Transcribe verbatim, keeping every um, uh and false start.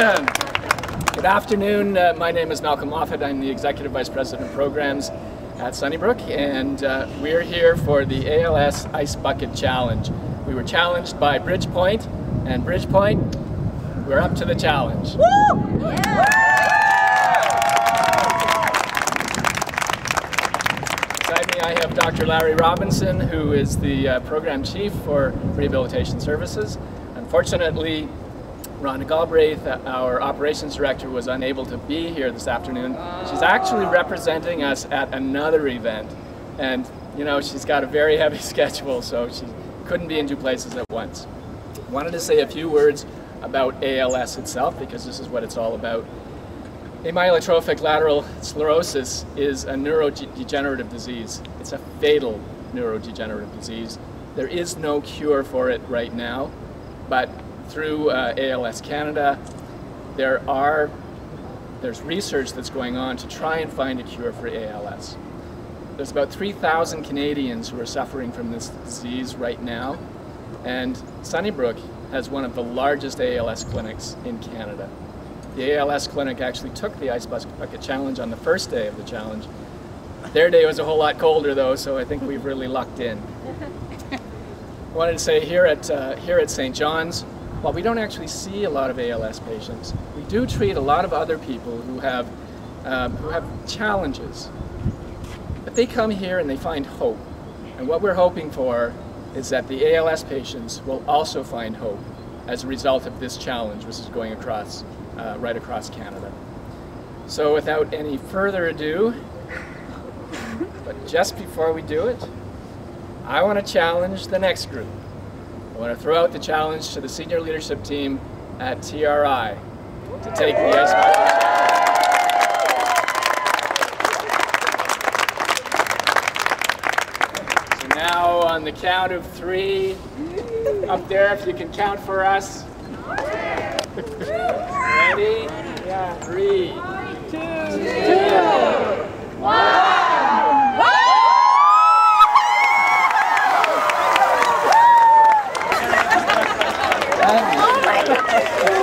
Good afternoon. Uh, my name is Malcolm Moffat. I'm the Executive Vice President of Programs at Sunnybrook, and uh, we're here for the A L S Ice Bucket Challenge. We were challenged by Bridgepoint, and Bridgepoint, we're up to the challenge. Woo! Yeah! Beside me, I have Doctor Larry Robinson, who is the uh, Program Chief for Rehabilitation Services. Unfortunately, Rhonda Galbraith, our operations director, was unable to be here this afternoon. She's actually representing us at another event, and you know, she's got a very heavy schedule, so she couldn't be in two places at once. Wanted to say a few words about A L S itself, because this is what it's all about. Amyotrophic lateral sclerosis is a neurodegenerative disease. It's a fatal neurodegenerative disease. There is no cure for it right now, but through uh, A L S Canada, there are, there's research that's going on to try and find a cure for A L S. There's about three thousand Canadians who are suffering from this disease right now, and Sunnybrook has one of the largest A L S clinics in Canada. The A L S clinic actually took the Ice Bucket Challenge on the first day of the challenge. Their day was a whole lot colder though, so I think we've really lucked in. I wanted to say here at, uh, here at Saint John's, while we don't actually see a lot of A L S patients, we do treat a lot of other people who have, um, who have challenges. But they come here and they find hope. And what we're hoping for is that the A L S patients will also find hope as a result of this challenge, which is going across, uh, right across Canada. So without any further ado, but just before we do it, I want to challenge the next group. I want to throw out the challenge to the senior leadership team at T R I to take the Ice Bucket Challenge. So now on the count of three, up there if you can count for us. Ready? Yeah. Three, two, two, one. Oh my God.